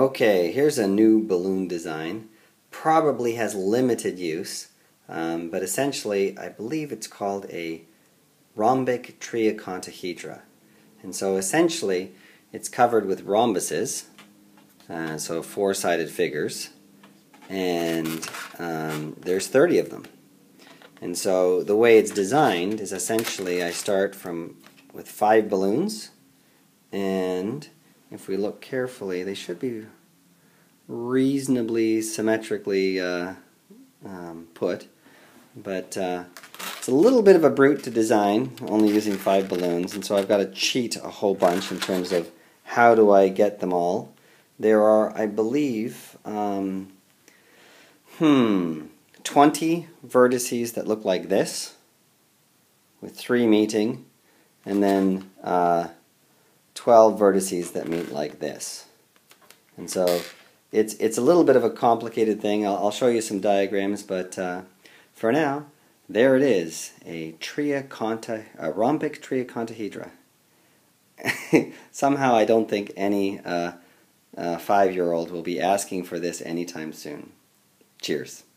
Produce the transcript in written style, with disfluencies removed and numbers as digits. Okay, here's a new balloon design. Probably has limited use, but essentially I believe it's called a rhombic triacontahedra. And so essentially it's covered with rhombuses, so four-sided figures, and there's 30 of them. And so the way it's designed is essentially I start with 5 balloons, and if we look carefully they should be reasonably symmetrically put, but it's a little bit of a brute to design, only using 5 balloons, and so I've got to cheat a whole bunch in terms of how do I get them all. There are, I believe, 20 vertices that look like this, with 3 meeting, and then 12 vertices that meet like this. And so it's a little bit of a complicated thing. I'll show you some diagrams, but for now, there it is, a rhombic triacontahedra. Somehow I don't think any 5-year-old will be asking for this anytime soon. Cheers.